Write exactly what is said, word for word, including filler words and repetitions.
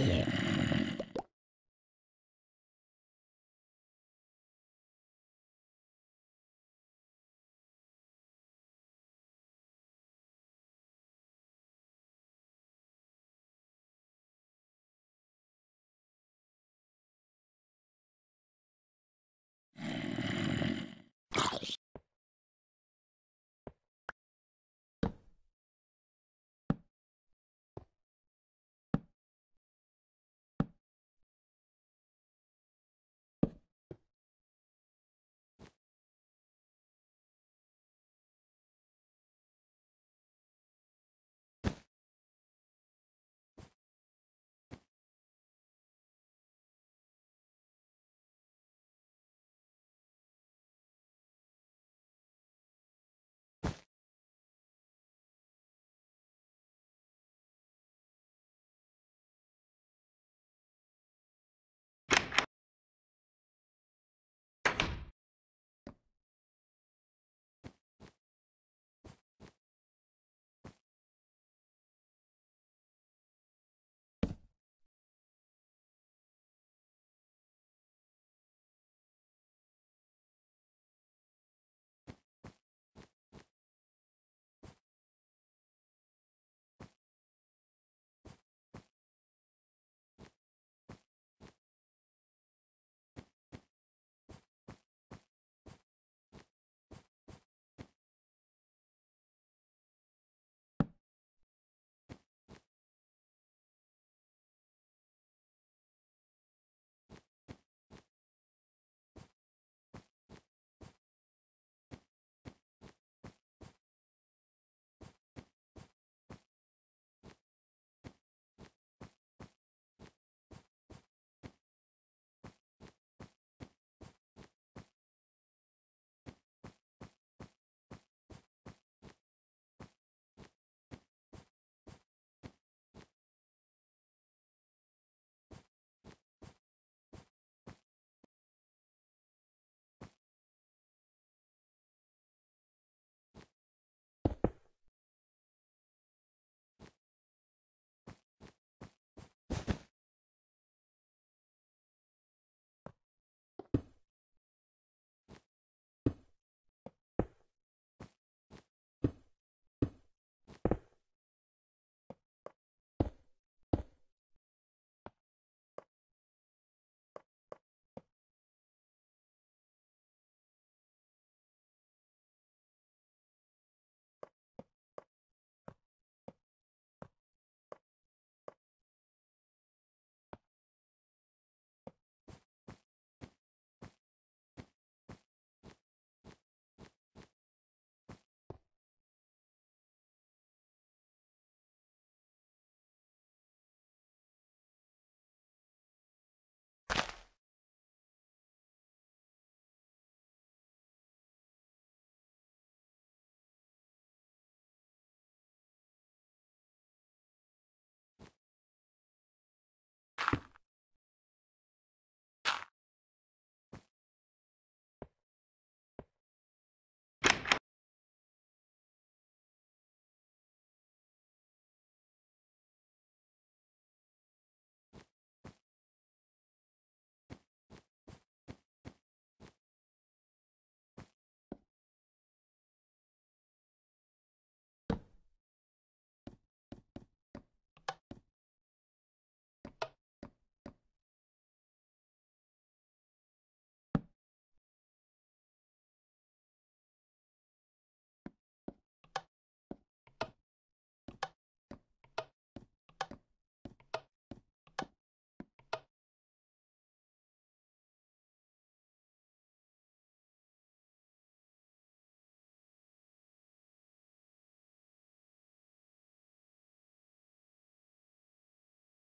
Yeah.